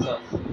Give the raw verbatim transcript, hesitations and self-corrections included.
Video